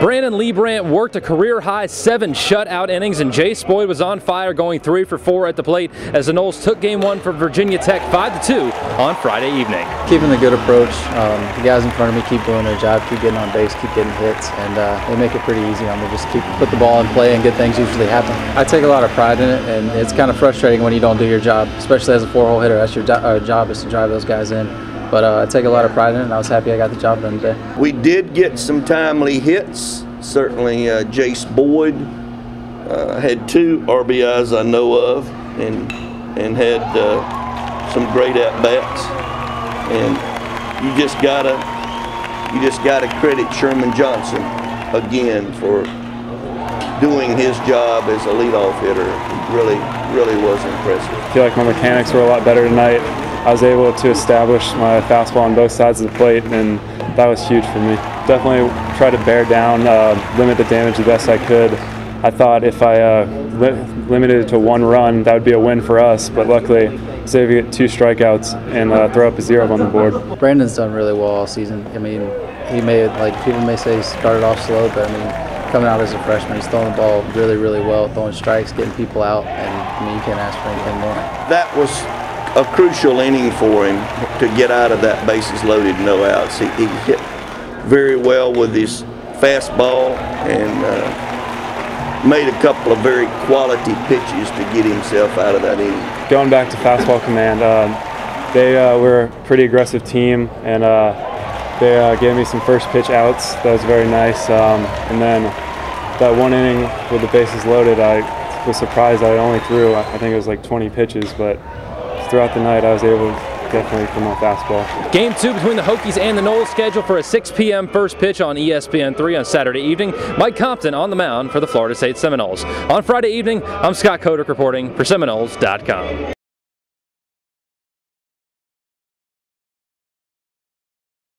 Brandon Leibrandt worked a career-high 7 shutout innings, and Jayce Boyd was on fire, going 3 for 4 at the plate as the Noles took Game 1 from Virginia Tech 5-2 on Friday evening. Keeping a good approach. The guys in front of me keep doing their job, keep getting on base, keep getting hits, and they make it pretty easy on me. Just keep put the ball in play, and good things usually happen. I take a lot of pride in it, and it's kind of frustrating when you don't do your job, especially as a 4-hole hitter. That's your job is to drive those guys in. But I take a lot of pride in it, and I was happy I got the job done today. We did get some timely hits. Certainly Jayce Boyd had 2 RBIs I know of, and had some great at-bats. And you just gotta credit Sherman Johnson again for doing his job as a leadoff hitter. He really was impressive. I feel like my mechanics were a lot better tonight. I was able to establish my fastball on both sides of the plate, and that was huge for me. Definitely try to bear down, limit the damage the best I could. I thought if I limited it to 1 run, that would be a win for us, but luckily I was able to get 2 strikeouts and throw up a 0 on the board. Brandon's done really well all season. I mean, he may, like, people may say he started off slow, but I mean, coming out as a freshman, he's throwing the ball really well, throwing strikes, getting people out, and I mean, you can't ask for anything more. That was a crucial inning for him to get out of that bases loaded, no outs. He hit very well with his fastball and made a couple of very quality pitches to get himself out of that inning. Going back to fastball command, they were a pretty aggressive team, and they gave me some first pitch outs. That was very nice. And then that 1 inning with the bases loaded, I was surprised I only threw, I think it was like 20 pitches, but throughout the night I was able to definitely throw my fastball. Game 2 between the Hokies and the Noles scheduled for a 6 p.m. first pitch on ESPN3 on Saturday evening. Mike Compton on the mound for the Florida State Seminoles. On Friday evening, I'm Scott Kotick reporting for Seminoles.com.